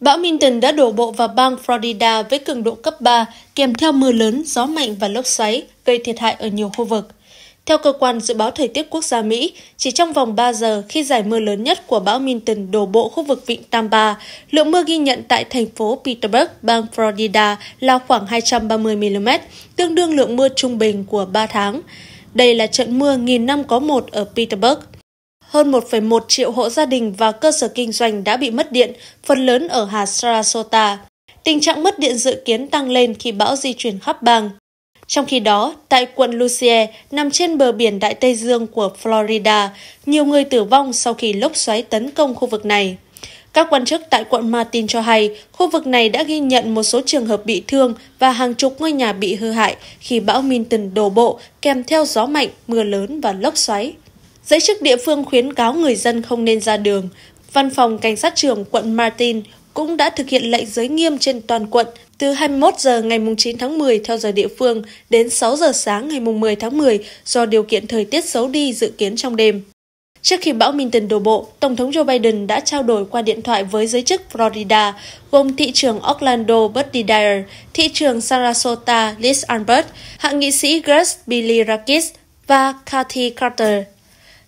Bão Milton đã đổ bộ vào bang Florida với cường độ cấp 3, kèm theo mưa lớn, gió mạnh và lốc xoáy, gây thiệt hại ở nhiều khu vực. Theo Cơ quan Dự báo Thời tiết Quốc gia Mỹ, chỉ trong vòng 3 giờ khi dải mưa lớn nhất của bão Milton đổ bộ khu vực vịnh Tampa, lượng mưa ghi nhận tại thành phố Petersburg, bang Florida là khoảng 230 mm, tương đương lượng mưa trung bình của 3 tháng. Đây là trận mưa nghìn năm có một ở Petersburg. Hơn 1,1 triệu hộ gia đình và cơ sở kinh doanh đã bị mất điện, phần lớn ở hạt Sarasota. Tình trạng mất điện dự kiến tăng lên khi bão di chuyển khắp bang. Trong khi đó, tại quận Lucie, nằm trên bờ biển Đại Tây Dương của Florida, nhiều người tử vong sau khi lốc xoáy tấn công khu vực này. Các quan chức tại quận Martin cho hay, khu vực này đã ghi nhận một số trường hợp bị thương và hàng chục ngôi nhà bị hư hại khi bão Milton đổ bộ kèm theo gió mạnh, mưa lớn và lốc xoáy. Giới chức địa phương khuyến cáo người dân không nên ra đường. Văn phòng Cảnh sát trưởng quận Martin cũng đã thực hiện lệnh giới nghiêm trên toàn quận từ 21 giờ ngày 9 tháng 10 theo giờ địa phương đến 6 giờ sáng ngày 10 tháng 10 do điều kiện thời tiết xấu đi dự kiến trong đêm. Trước khi bão Milton đổ bộ, Tổng thống Joe Biden đã trao đổi qua điện thoại với giới chức Florida, gồm thị trưởng Orlando Buddy Dyer, thị trưởng Sarasota Liz Albert, hạ nghị sĩ Gus Billy Rackis và Kathy Carter.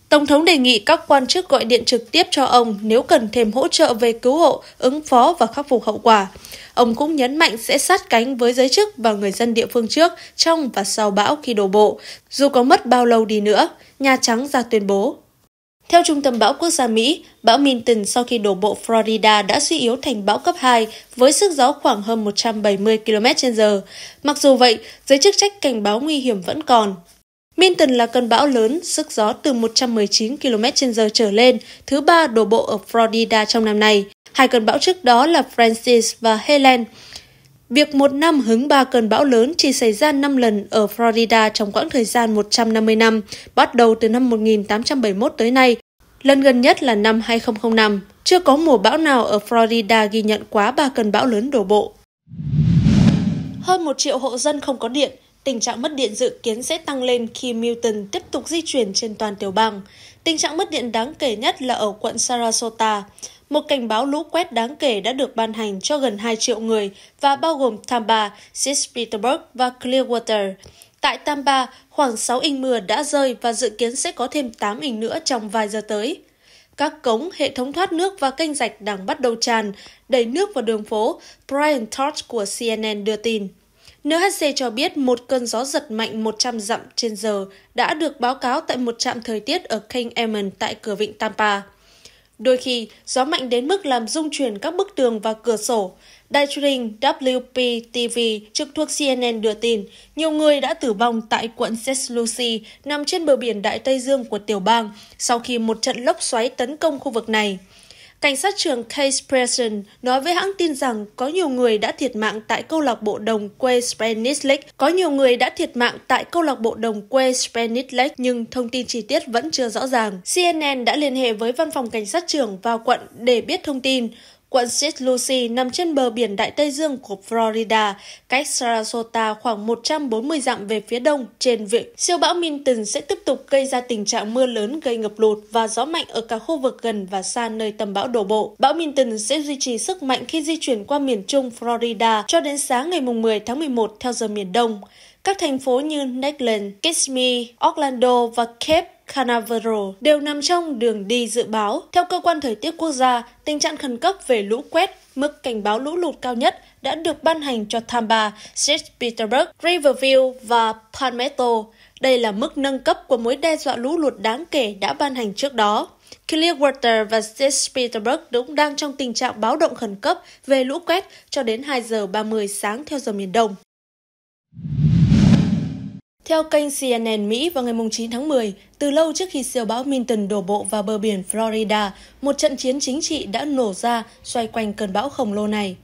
Tổng thống đề nghị các quan chức gọi điện trực tiếp cho ông nếu cần thêm hỗ trợ về cứu hộ, ứng phó và khắc phục hậu quả. Ông cũng nhấn mạnh sẽ sát cánh với giới chức và người dân địa phương trước, trong và sau bão khi đổ bộ, dù có mất bao lâu đi nữa, Nhà Trắng ra tuyên bố. Theo Trung tâm Bão Quốc gia Mỹ, bão Milton sau khi đổ bộ Florida đã suy yếu thành bão cấp 2 với sức gió khoảng hơn 170 km/h. Mặc dù vậy, giới chức trách cảnh báo nguy hiểm vẫn còn. Milton là cơn bão lớn, sức gió từ 119 km/h trở lên, thứ ba đổ bộ ở Florida trong năm nay. Hai cơn bão trước đó là Francis và Helen. Việc một năm hứng 3 cơn bão lớn chỉ xảy ra 5 lần ở Florida trong quãng thời gian 150 năm, bắt đầu từ năm 1871 tới nay. Lần gần nhất là năm 2005. Chưa có mùa bão nào ở Florida ghi nhận quá 3 cơn bão lớn đổ bộ. Hơn 1 triệu hộ dân không có điện. Tình trạng mất điện dự kiến sẽ tăng lên khi Milton tiếp tục di chuyển trên toàn tiểu bang. Tình trạng mất điện đáng kể nhất là ở quận Sarasota. Một cảnh báo lũ quét đáng kể đã được ban hành cho gần 2 triệu người và bao gồm Tampa, St. Petersburg và Clearwater. Tại Tampa, khoảng 6 inch mưa đã rơi và dự kiến sẽ có thêm 8 inch nữa trong vài giờ tới. Các cống, hệ thống thoát nước và kênh rạch đang bắt đầu tràn, đẩy nước vào đường phố, Brian Todd của CNN đưa tin. NHC cho biết một cơn gió giật mạnh 100 dặm trên giờ đã được báo cáo tại một trạm thời tiết ở King Emmen tại cửa vịnh Tampa. Đôi khi, gió mạnh đến mức làm rung chuyển các bức tường và cửa sổ. Đài truyền hình WPTV trực thuộc CNN đưa tin, nhiều người đã tử vong tại quận St. Lucie nằm trên bờ biển Đại Tây Dương của tiểu bang sau khi một trận lốc xoáy tấn công khu vực này. Cảnh sát trưởng Casey Preston nói với hãng tin rằng có nhiều người đã thiệt mạng tại câu lạc bộ đồng quê Spanish Lake nhưng thông tin chi tiết vẫn chưa rõ ràng. CNN đã liên hệ với văn phòng cảnh sát trưởng vào quận để biết thông tin. Quận St. Lucie nằm trên bờ biển Đại Tây Dương của Florida, cách Sarasota khoảng 140 dặm về phía đông trên vịnh. Siêu bão Milton sẽ tiếp tục gây ra tình trạng mưa lớn gây ngập lụt và gió mạnh ở cả khu vực gần và xa nơi tầm bão đổ bộ. Bão Milton sẽ duy trì sức mạnh khi di chuyển qua miền trung Florida cho đến sáng ngày 10 tháng 11 theo giờ miền đông. Các thành phố như Lakeland, Kissimmee, Orlando và Cape Canaveral đều nằm trong đường đi dự báo. Theo Cơ quan Thời tiết Quốc gia, tình trạng khẩn cấp về lũ quét, mức cảnh báo lũ lụt cao nhất đã được ban hành cho Tampa, St. Petersburg, Riverview và Palmetto. Đây là mức nâng cấp của mối đe dọa lũ lụt đáng kể đã ban hành trước đó. Clearwater và St. Petersburg cũng đang trong tình trạng báo động khẩn cấp về lũ quét cho đến 2 giờ 30 sáng theo giờ miền đông. Theo kênh CNN Mỹ vào ngày 9 tháng 10, từ lâu trước khi siêu bão Milton đổ bộ vào bờ biển Florida, một trận chiến chính trị đã nổ ra xoay quanh cơn bão khổng lồ này.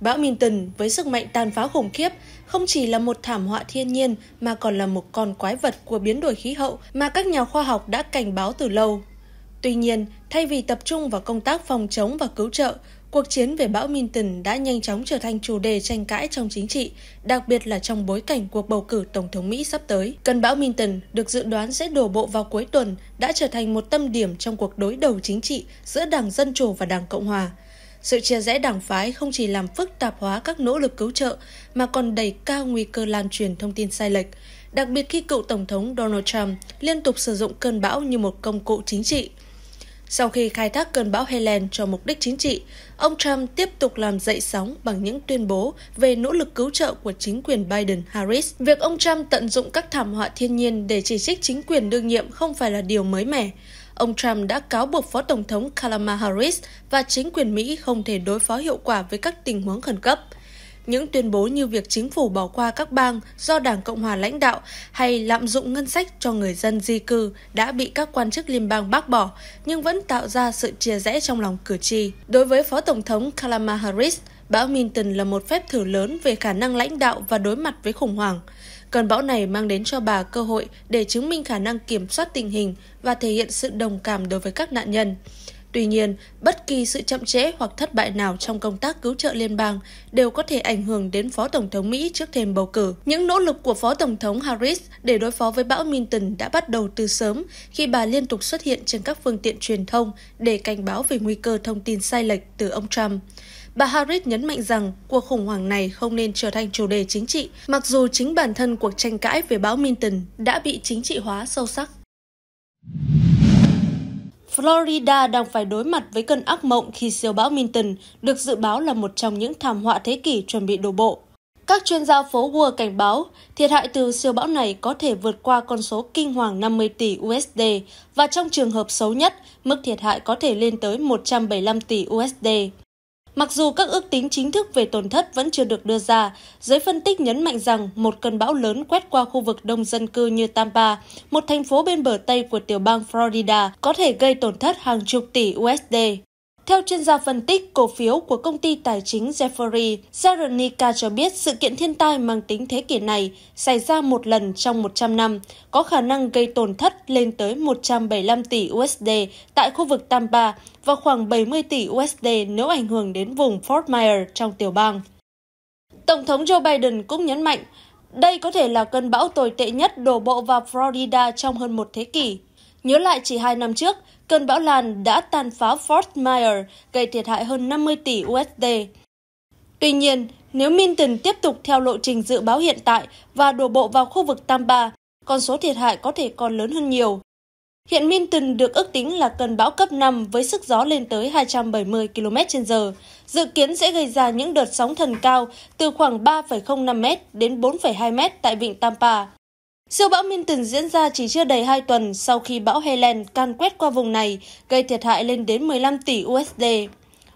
Bão Milton với sức mạnh tàn phá khủng khiếp không chỉ là một thảm họa thiên nhiên mà còn là một con quái vật của biến đổi khí hậu mà các nhà khoa học đã cảnh báo từ lâu. Tuy nhiên, thay vì tập trung vào công tác phòng chống và cứu trợ, cuộc chiến về bão Milton đã nhanh chóng trở thành chủ đề tranh cãi trong chính trị, đặc biệt là trong bối cảnh cuộc bầu cử Tổng thống Mỹ sắp tới. Cơn bão Milton được dự đoán sẽ đổ bộ vào cuối tuần đã trở thành một tâm điểm trong cuộc đối đầu chính trị giữa Đảng Dân Chủ và Đảng Cộng Hòa. Sự chia rẽ đảng phái không chỉ làm phức tạp hóa các nỗ lực cứu trợ mà còn đẩy cao nguy cơ lan truyền thông tin sai lệch, đặc biệt khi cựu Tổng thống Donald Trump liên tục sử dụng cơn bão như một công cụ chính trị. Sau khi khai thác cơn bão Helene cho mục đích chính trị, ông Trump tiếp tục làm dậy sóng bằng những tuyên bố về nỗ lực cứu trợ của chính quyền Biden-Harris. Việc ông Trump tận dụng các thảm họa thiên nhiên để chỉ trích chính quyền đương nhiệm không phải là điều mới mẻ. Ông Trump đã cáo buộc Phó Tổng thống Kamala Harris và chính quyền Mỹ không thể đối phó hiệu quả với các tình huống khẩn cấp. Những tuyên bố như việc chính phủ bỏ qua các bang do Đảng Cộng Hòa lãnh đạo hay lạm dụng ngân sách cho người dân di cư đã bị các quan chức liên bang bác bỏ, nhưng vẫn tạo ra sự chia rẽ trong lòng cử tri. Đối với Phó Tổng thống Kamala Harris, bão Milton là một phép thử lớn về khả năng lãnh đạo và đối mặt với khủng hoảng. Cơn bão này mang đến cho bà cơ hội để chứng minh khả năng kiểm soát tình hình và thể hiện sự đồng cảm đối với các nạn nhân. Tuy nhiên, bất kỳ sự chậm trễ hoặc thất bại nào trong công tác cứu trợ liên bang đều có thể ảnh hưởng đến Phó Tổng thống Mỹ trước thềm bầu cử. Những nỗ lực của Phó Tổng thống Harris để đối phó với bão Milton đã bắt đầu từ sớm khi bà liên tục xuất hiện trên các phương tiện truyền thông để cảnh báo về nguy cơ thông tin sai lệch từ ông Trump. Bà Harris nhấn mạnh rằng cuộc khủng hoảng này không nên trở thành chủ đề chính trị, mặc dù chính bản thân cuộc tranh cãi về bão Milton đã bị chính trị hóa sâu sắc. Florida đang phải đối mặt với cơn ác mộng khi siêu bão Milton được dự báo là một trong những thảm họa thế kỷ chuẩn bị đổ bộ. Các chuyên gia phố Wall cảnh báo thiệt hại từ siêu bão này có thể vượt qua con số kinh hoàng 50 tỷ USD và trong trường hợp xấu nhất, mức thiệt hại có thể lên tới 175 tỷ USD. Mặc dù các ước tính chính thức về tổn thất vẫn chưa được đưa ra, giới phân tích nhấn mạnh rằng một cơn bão lớn quét qua khu vực đông dân cư như Tampa, một thành phố bên bờ Tây của tiểu bang Florida, có thể gây tổn thất hàng chục tỷ USD. Theo chuyên gia phân tích cổ phiếu của công ty tài chính Jeffrey Zerenica cho biết sự kiện thiên tai mang tính thế kỷ này xảy ra một lần trong 100 năm, có khả năng gây tổn thất lên tới 175 tỷ USD tại khu vực Tampa và khoảng 70 tỷ USD nếu ảnh hưởng đến vùng Fort Myers trong tiểu bang. Tổng thống Joe Biden cũng nhấn mạnh, đây có thể là cơn bão tồi tệ nhất đổ bộ vào Florida trong hơn một thế kỷ. Nhớ lại chỉ 2 năm trước, cơn bão Lan đã tàn phá Fort Myers, gây thiệt hại hơn 50 tỷ USD. Tuy nhiên, nếu Milton tiếp tục theo lộ trình dự báo hiện tại và đổ bộ vào khu vực Tampa, con số thiệt hại có thể còn lớn hơn nhiều. Hiện Milton được ước tính là cơn bão cấp 5 với sức gió lên tới 270 km/h, dự kiến sẽ gây ra những đợt sóng thần cao từ khoảng 3,05 m đến 4,2 m tại vịnh Tampa. Siêu bão Milton diễn ra chỉ chưa đầy 2 tuần sau khi bão Helene can quét qua vùng này, gây thiệt hại lên đến 15 tỷ USD.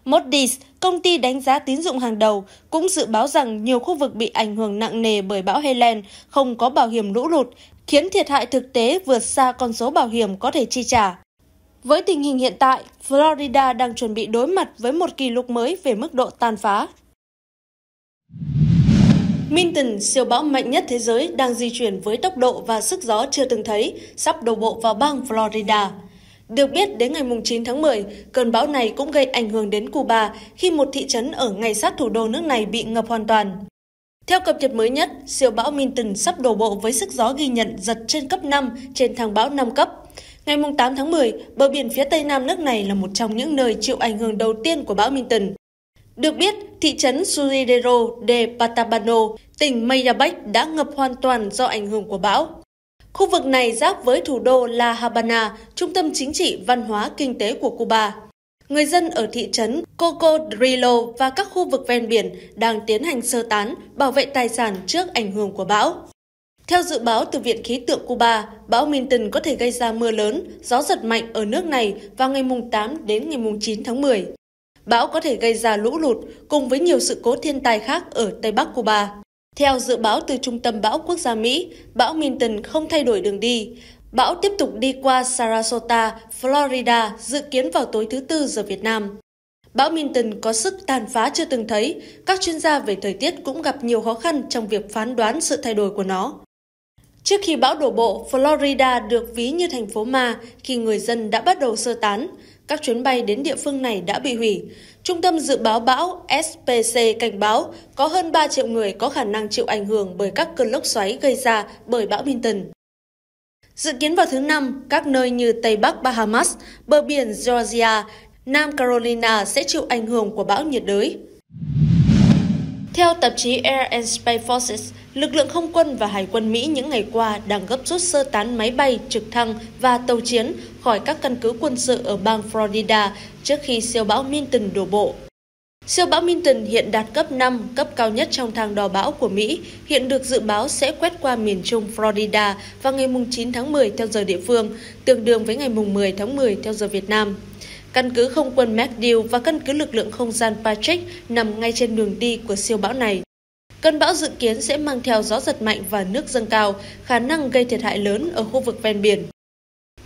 Moody's, công ty đánh giá tín dụng hàng đầu, cũng dự báo rằng nhiều khu vực bị ảnh hưởng nặng nề bởi bão Helene không có bảo hiểm lũ lụt, khiến thiệt hại thực tế vượt xa con số bảo hiểm có thể chi trả. Với tình hình hiện tại, Florida đang chuẩn bị đối mặt với một kỷ lục mới về mức độ tàn phá. Milton, siêu bão mạnh nhất thế giới, đang di chuyển với tốc độ và sức gió chưa từng thấy, sắp đổ bộ vào bang Florida. Được biết, đến ngày 9 tháng 10, cơn bão này cũng gây ảnh hưởng đến Cuba khi một thị trấn ở ngay sát thủ đô nước này bị ngập hoàn toàn. Theo cập nhật mới nhất, siêu bão Milton sắp đổ bộ với sức gió ghi nhận giật trên cấp 5 trên thang bão 5 cấp. Ngày 8 tháng 10, bờ biển phía tây nam nước này là một trong những nơi chịu ảnh hưởng đầu tiên của bão Milton. Được biết, thị trấn Suridero de Patabano, tỉnh Mayport đã ngập hoàn toàn do ảnh hưởng của bão. Khu vực này giáp với thủ đô La Habana, trung tâm chính trị, văn hóa, kinh tế của Cuba. Người dân ở thị trấn Cocodrilo và các khu vực ven biển đang tiến hành sơ tán, bảo vệ tài sản trước ảnh hưởng của bão. Theo dự báo từ Viện Khí tượng Cuba, bão Milton có thể gây ra mưa lớn, gió giật mạnh ở nước này vào ngày 8 đến ngày 9 tháng 10. Bão có thể gây ra lũ lụt cùng với nhiều sự cố thiên tai khác ở Tây Bắc Cuba. Theo dự báo từ Trung tâm Bão Quốc gia Mỹ, bão Milton không thay đổi đường đi. Bão tiếp tục đi qua Sarasota, Florida, dự kiến vào tối thứ Tư giờ Việt Nam. Bão Milton có sức tàn phá chưa từng thấy, các chuyên gia về thời tiết cũng gặp nhiều khó khăn trong việc phán đoán sự thay đổi của nó. Trước khi bão đổ bộ, Florida được ví như thành phố ma khi người dân đã bắt đầu sơ tán. Các chuyến bay đến địa phương này đã bị hủy. Trung tâm Dự báo Bão SPC cảnh báo có hơn 3 triệu người có khả năng chịu ảnh hưởng bởi các cơn lốc xoáy gây ra bởi bão Milton. Dự kiến vào thứ Năm, các nơi như Tây Bắc Bahamas, bờ biển Georgia, Nam Carolina sẽ chịu ảnh hưởng của bão nhiệt đới. Theo tạp chí Air and Space Forces, lực lượng không quân và hải quân Mỹ những ngày qua đang gấp rút sơ tán máy bay, trực thăng và tàu chiến khỏi các căn cứ quân sự ở bang Florida trước khi siêu bão Milton đổ bộ. Siêu bão Milton hiện đạt cấp 5, cấp cao nhất trong thang đo bão của Mỹ, hiện được dự báo sẽ quét qua miền trung Florida vào ngày 9 tháng 10 theo giờ địa phương, tương đương với ngày 10 tháng 10 theo giờ Việt Nam. Căn cứ không quân MacDill và căn cứ lực lượng không gian Patrick nằm ngay trên đường đi của siêu bão này. Cơn bão dự kiến sẽ mang theo gió giật mạnh và nước dâng cao, khả năng gây thiệt hại lớn ở khu vực ven biển.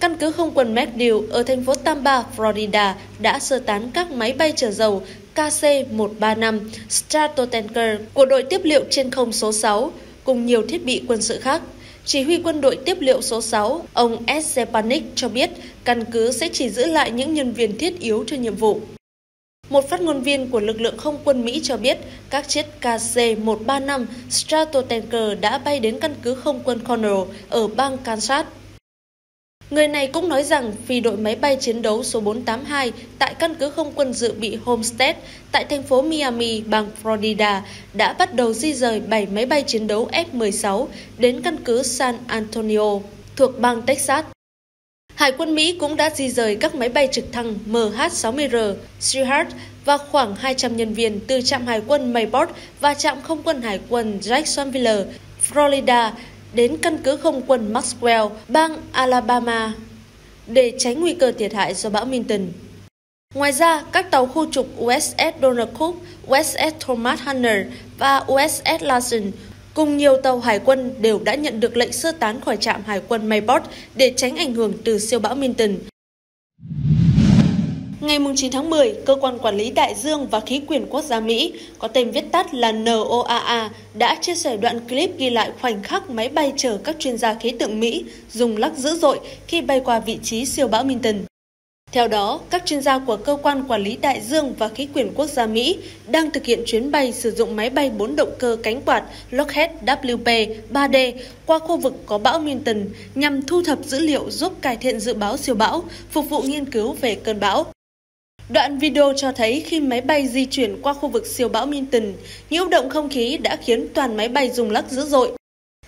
Căn cứ không quân MacDill ở thành phố Tampa, Florida đã sơ tán các máy bay chở dầu KC-135 Stratotanker của đội tiếp liệu trên không số 6 cùng nhiều thiết bị quân sự khác. Chỉ huy quân đội tiếp liệu số 6, ông Stepanik cho biết căn cứ sẽ chỉ giữ lại những nhân viên thiết yếu cho nhiệm vụ. Một phát ngôn viên của lực lượng không quân Mỹ cho biết các chiếc KC-135 Stratotanker đã bay đến căn cứ không quân Connell ở bang Kansas. Người này cũng nói rằng phi đội máy bay chiến đấu số 482 tại căn cứ không quân dự bị Homestead tại thành phố Miami, bang Florida đã bắt đầu di rời 7 máy bay chiến đấu F-16 đến căn cứ San Antonio thuộc bang Texas. Hải quân Mỹ cũng đã di rời các máy bay trực thăng MH-60R Seahawk và khoảng 200 nhân viên từ trạm hải quân Mayport và trạm không quân hải quân Jacksonville, Florida, đến căn cứ không quân Maxwell, bang Alabama, để tránh nguy cơ thiệt hại do bão Milton. Ngoài ra, các tàu khu trục USS Donald Cook, USS Thomas Hunter và USS Larson cùng nhiều tàu hải quân đều đã nhận được lệnh sơ tán khỏi trạm hải quân Mayport để tránh ảnh hưởng từ siêu bão Milton. Ngày 9 tháng 10, Cơ quan Quản lý Đại dương và Khí quyển Quốc gia Mỹ, có tên viết tắt là NOAA, đã chia sẻ đoạn clip ghi lại khoảnh khắc máy bay chở các chuyên gia khí tượng Mỹ rung lắc dữ dội khi bay qua vị trí siêu bão Milton. Theo đó, các chuyên gia của Cơ quan Quản lý Đại dương và Khí quyển Quốc gia Mỹ đang thực hiện chuyến bay sử dụng máy bay 4 động cơ cánh quạt Lockheed WP-3D qua khu vực có bão Milton nhằm thu thập dữ liệu giúp cải thiện dự báo siêu bão, phục vụ nghiên cứu về cơn bão. Đoạn video cho thấy khi máy bay di chuyển qua khu vực siêu bão Milton, nhiễu động không khí đã khiến toàn máy bay rung lắc dữ dội.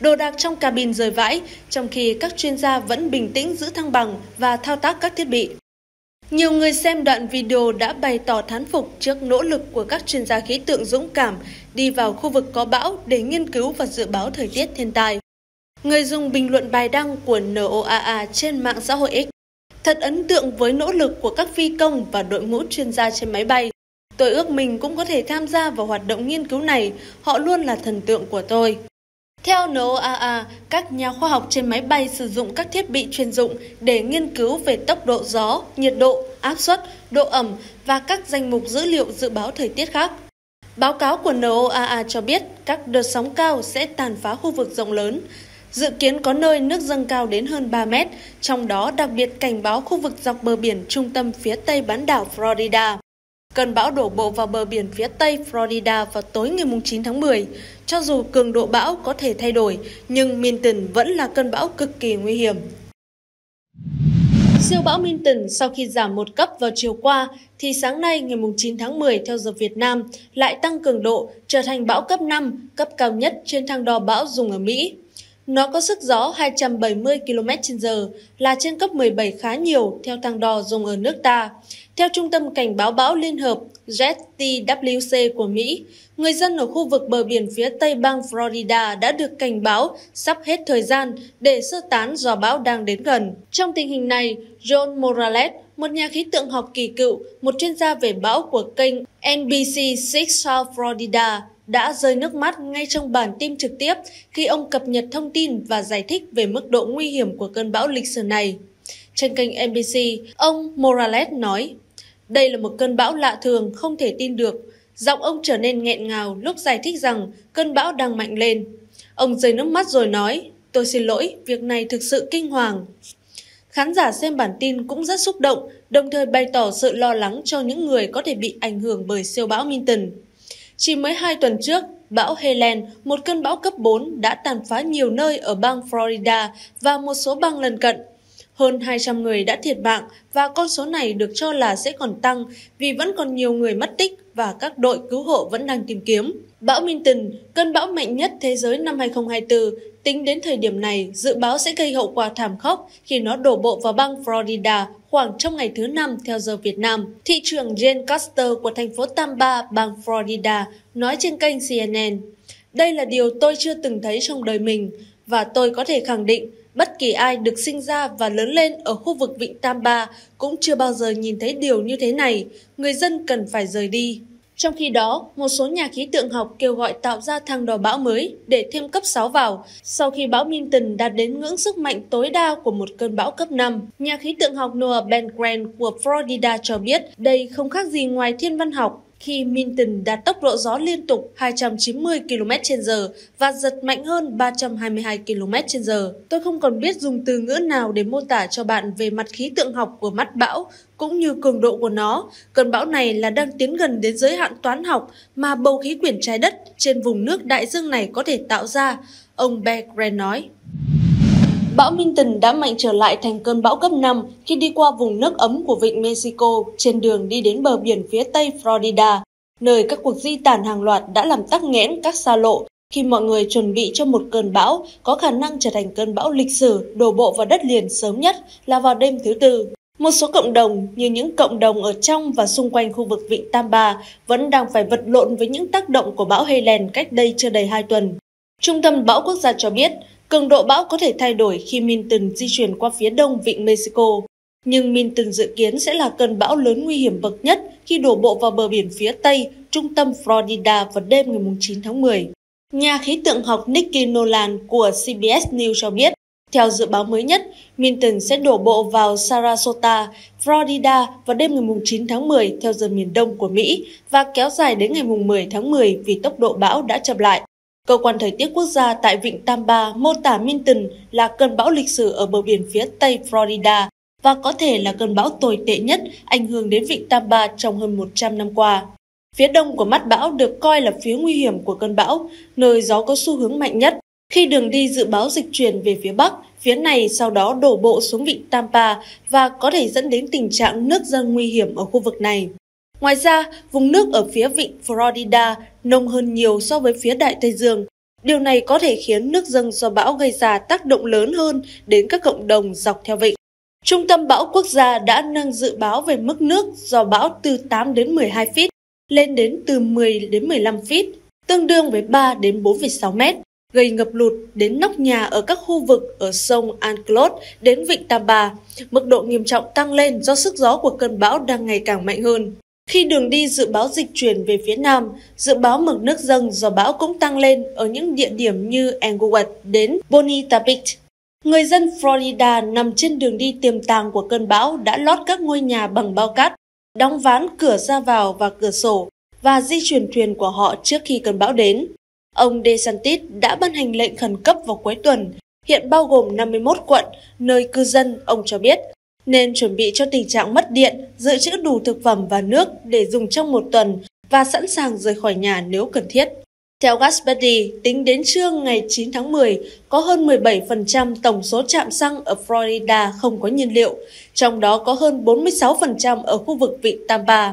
Đồ đạc trong cabin rơi vãi, trong khi các chuyên gia vẫn bình tĩnh giữ thăng bằng và thao tác các thiết bị. Nhiều người xem đoạn video đã bày tỏ thán phục trước nỗ lực của các chuyên gia khí tượng dũng cảm đi vào khu vực có bão để nghiên cứu và dự báo thời tiết thiên tai. Người dùng bình luận bài đăng của NOAA trên mạng xã hội X: "Thật ấn tượng với nỗ lực của các phi công và đội ngũ chuyên gia trên máy bay. Tôi ước mình cũng có thể tham gia vào hoạt động nghiên cứu này, họ luôn là thần tượng của tôi." Theo NOAA, các nhà khoa học trên máy bay sử dụng các thiết bị chuyên dụng để nghiên cứu về tốc độ gió, nhiệt độ, áp suất, độ ẩm và các danh mục dữ liệu dự báo thời tiết khác. Báo cáo của NOAA cho biết các đợt sóng cao sẽ tàn phá khu vực rộng lớn. Dự kiến có nơi nước dâng cao đến hơn 3 mét, trong đó đặc biệt cảnh báo khu vực dọc bờ biển trung tâm phía tây bán đảo Florida. Cơn bão đổ bộ vào bờ biển phía tây Florida vào tối ngày 9 tháng 10. Cho dù cường độ bão có thể thay đổi, nhưng Milton vẫn là cơn bão cực kỳ nguy hiểm. Siêu bão Milton sau khi giảm một cấp vào chiều qua, thì sáng nay ngày 9 tháng 10 theo giờ Việt Nam lại tăng cường độ, trở thành bão cấp 5, cấp cao nhất trên thang đo bão dùng ở Mỹ. Nó có sức gió 270 km/h, là trên cấp 17 khá nhiều theo thang đo dùng ở nước ta. Theo Trung tâm Cảnh báo Bão Liên hợp JTWC của Mỹ, người dân ở khu vực bờ biển phía tây bang Florida đã được cảnh báo sắp hết thời gian để sơ tán do bão đang đến gần. Trong tình hình này, John Morales, một nhà khí tượng học kỳ cựu, một chuyên gia về bão của kênh NBC South Florida, đã rơi nước mắt ngay trong bản tin trực tiếp khi ông cập nhật thông tin và giải thích về mức độ nguy hiểm của cơn bão lịch sử này. Trên kênh NBC, ông Morales nói, "Đây là một cơn bão lạ thường, không thể tin được." Giọng ông trở nên nghẹn ngào lúc giải thích rằng cơn bão đang mạnh lên. Ông rơi nước mắt rồi nói, Tôi xin lỗi, việc này thực sự kinh hoàng. Khán giả xem bản tin cũng rất xúc động, đồng thời bày tỏ sự lo lắng cho những người có thể bị ảnh hưởng bởi siêu bão Milton. Chỉ mới 2 tuần trước, bão Helene, một cơn bão cấp 4, đã tàn phá nhiều nơi ở bang Florida và một số bang lân cận. Hơn 200 người đã thiệt mạng và con số này được cho là sẽ còn tăng vì vẫn còn nhiều người mất tích và các đội cứu hộ vẫn đang tìm kiếm. Bão Milton, cơn bão mạnh nhất thế giới năm 2024, tính đến thời điểm này, dự báo sẽ gây hậu quả thảm khốc khi nó đổ bộ vào bang Florida khoảng trong ngày thứ 5 theo giờ Việt Nam. Thị trưởng Jane Custer của thành phố Tampa, bang Florida, nói trên kênh CNN, "Đây là điều tôi chưa từng thấy trong đời mình và tôi có thể khẳng định bất kỳ ai được sinh ra và lớn lên ở khu vực vịnh Tampa cũng chưa bao giờ nhìn thấy điều như thế này. Người dân cần phải rời đi." Trong khi đó, một số nhà khí tượng học kêu gọi tạo ra thang đò bão mới để thêm cấp 6 vào sau khi bão Milton đạt đến ngưỡng sức mạnh tối đa của một cơn bão cấp 5. Nhà khí tượng học NOAA của Florida cho biết đây không khác gì ngoài thiên văn học khi Milton đạt tốc độ gió liên tục 290 km/h và giật mạnh hơn 322 km/h. Tôi không còn biết dùng từ ngữ nào để mô tả cho bạn về mặt khí tượng học của mắt bão, cũng như cường độ của nó. Cơn bão này là đang tiến gần đến giới hạn toán học mà bầu khí quyển trái đất trên vùng nước đại dương này có thể tạo ra, ông Berggren nói. Bão Milton đã mạnh trở lại thành cơn bão cấp 5 khi đi qua vùng nước ấm của vịnh Mexico trên đường đi đến bờ biển phía tây Florida, nơi các cuộc di tản hàng loạt đã làm tắc nghẽn các xa lộ khi mọi người chuẩn bị cho một cơn bão có khả năng trở thành cơn bão lịch sử đổ bộ vào đất liền sớm nhất là vào đêm thứ Tư. Một số cộng đồng, như những cộng đồng ở trong và xung quanh khu vực vịnh Tampa, vẫn đang phải vật lộn với những tác động của bão Helene cách đây chưa đầy 2 tuần. Trung tâm Bão Quốc gia cho biết, cường độ bão có thể thay đổi khi Milton di chuyển qua phía đông vịnh Mexico. Nhưng Milton dự kiến sẽ là cơn bão lớn nguy hiểm bậc nhất khi đổ bộ vào bờ biển phía tây, trung tâm Florida vào đêm ngày 9 tháng 10. Nhà khí tượng học Nikki Nolan của CBS News cho biết, theo dự báo mới nhất, Milton sẽ đổ bộ vào Sarasota, Florida vào đêm ngày 9 tháng 10 theo giờ miền đông của Mỹ và kéo dài đến ngày 10 tháng 10 vì tốc độ bão đã chậm lại. Cơ quan thời tiết quốc gia tại vịnh Tampa mô tả Milton là cơn bão lịch sử ở bờ biển phía tây Florida và có thể là cơn bão tồi tệ nhất ảnh hưởng đến vịnh Tampa trong hơn 100 năm qua. Phía đông của mắt bão được coi là phía nguy hiểm của cơn bão, nơi gió có xu hướng mạnh nhất. Khi đường đi dự báo dịch chuyển về phía bắc, phía này sau đó đổ bộ xuống vịnh Tampa và có thể dẫn đến tình trạng nước dâng nguy hiểm ở khu vực này. Ngoài ra, vùng nước ở phía vịnh Florida nông hơn nhiều so với phía Đại Tây Dương. Điều này có thể khiến nước dâng do bão gây ra tác động lớn hơn đến các cộng đồng dọc theo vịnh. Trung tâm Bão Quốc gia đã nâng dự báo về mức nước do bão từ 8 đến 12 feet lên đến từ 10 đến 15 feet, tương đương với 3 đến 4,6 mét, gây ngập lụt đến nóc nhà ở các khu vực ở sông Anclote đến vịnh Tampa. Mức độ nghiêm trọng tăng lên do sức gió của cơn bão đang ngày càng mạnh hơn. Khi đường đi dự báo dịch chuyển về phía nam, dự báo mực nước dâng do bão cũng tăng lên ở những địa điểm như Englewood đến Bonita Beach. Người dân Florida nằm trên đường đi tiềm tàng của cơn bão đã lót các ngôi nhà bằng bao cát, đóng ván cửa ra vào và cửa sổ và di chuyển thuyền của họ trước khi cơn bão đến. Ông DeSantis đã ban hành lệnh khẩn cấp vào cuối tuần, hiện bao gồm 51 quận, nơi cư dân, ông cho biết, nên chuẩn bị cho tình trạng mất điện, dự trữ đủ thực phẩm và nước để dùng trong một tuần và sẵn sàng rời khỏi nhà nếu cần thiết. Theo Gus Billy, tính đến trưa ngày 9 tháng 10, có hơn 17% tổng số trạm xăng ở Florida không có nhiên liệu, trong đó có hơn 46% ở khu vực vịnh Tampa.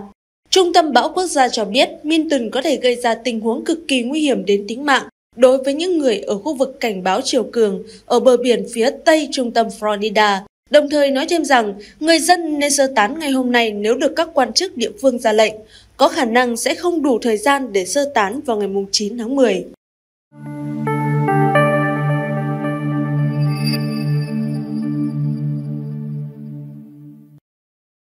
Trung tâm Bão Quốc gia cho biết Milton có thể gây ra tình huống cực kỳ nguy hiểm đến tính mạng đối với những người ở khu vực cảnh báo chiều cường ở bờ biển phía tây trung tâm Florida. Đồng thời nói thêm rằng, người dân nên sơ tán ngày hôm nay nếu được các quan chức địa phương ra lệnh, có khả năng sẽ không đủ thời gian để sơ tán vào ngày 9 tháng 10.